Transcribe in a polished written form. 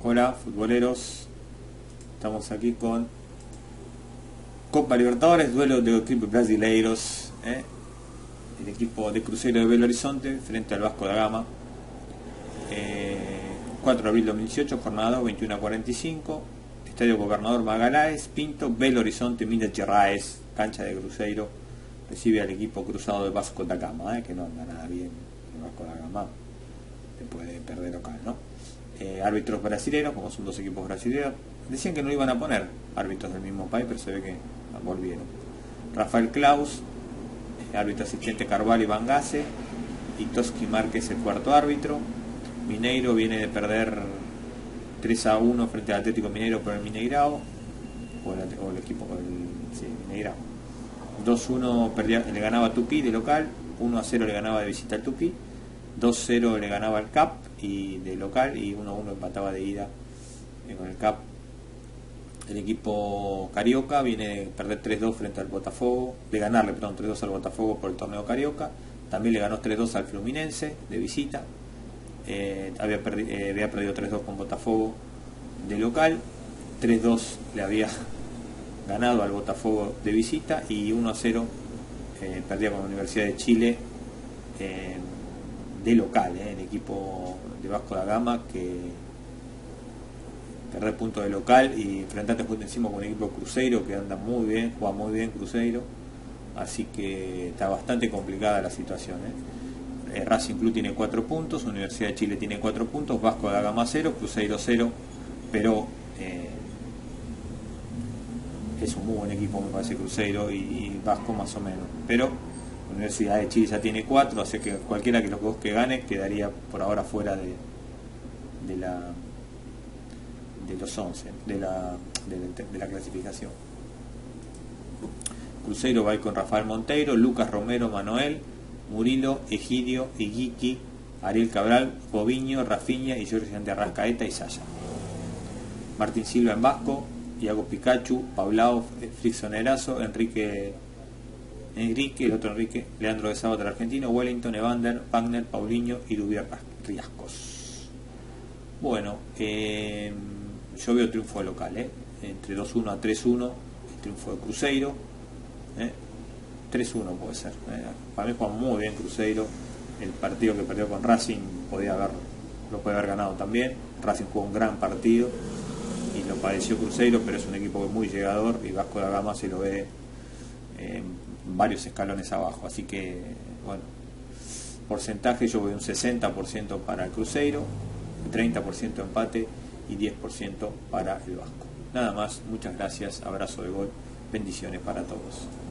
Hola futboleros, estamos aquí con Copa Libertadores, duelo de los equipos brasileiros, el equipo de Cruzeiro de Belo Horizonte frente al Vasco da Gama, 4 de abril 2018, jornada 21:45, Estadio Gobernador Magaláes Pinto, Belo Horizonte, Minas Gerais. Cancha de Cruzeiro, recibe al equipo cruzado de Vasco da Gama, que no anda nada bien el Vasco da Gama después de perder local, ¿no? Árbitros brasileños, como son dos equipos brasileños, decían que no iban a poner árbitros del mismo país, pero se ve que volvieron. Rafael Claus, árbitro asistente Carvalho y Bangase, y Toski Márquez el cuarto árbitro. Mineiro viene de perder 3-1 frente al Atlético Mineiro por el Mineirão, o el equipo, sí, Mineirão. 2-1 le ganaba Tupi de local, 1-0 le ganaba de visita al Tupi, 2-0 le ganaba al CAP y de local, y 1-1 empataba de ida con el CAP. El equipo carioca viene de perder 3-2 frente al Botafogo, de ganarle, perdón, 3-2 al Botafogo por el torneo carioca. También le ganó 3-2 al Fluminense de visita. Había perdido 3-2 con Botafogo de local, 3-2 le había ganado al Botafogo de visita y 1-0 perdía con la Universidad de Chile de local, el equipo de Vasco da Gama, que perder punto de local y enfrentarte justo encima con el equipo Cruzeiro, que anda muy bien, juega muy bien Cruzeiro, así que está bastante complicada la situación, Racing Club tiene 4 puntos, Universidad de Chile tiene 4 puntos, Vasco da Gama 0, Cruzeiro 0, pero es un muy buen equipo, me parece, Cruzeiro, y Vasco más o menos, pero Universidad de Chile ya tiene 4, así que cualquiera que los dos que gane quedaría por ahora fuera de la clasificación. Cruzeiro va a ir con Rafael Monteiro, Lucas Romero, Manuel Murilo, Egidio, Iguiqui, Ariel Cabral, Boviño, Rafiña y Jorge de Arrascaeta y Sasha Martín Silva en Vasco, Iago Pikachu, Paulao, Fritz Sonerazo, Enrique, el otro Enrique, Leandro de Sábado del argentino, Wellington, Evander, Wagner, Paulinho y Rubia Riascos. Bueno, yo veo triunfo local, entre 2-1 a 3-1, el triunfo de Cruzeiro, 3-1 puede ser, para mí juega muy bien Cruzeiro. El partido que perdió con Racing lo puede haber ganado también. Racing jugó un gran partido y lo padeció Cruzeiro, pero es un equipo muy llegador y Vasco da Gama se lo ve varios escalones abajo, así que bueno, porcentaje yo voy un 60% para el Cruzeiro, 30% empate y 10% para el Vasco. Nada más, muchas gracias, abrazo de gol, bendiciones para todos.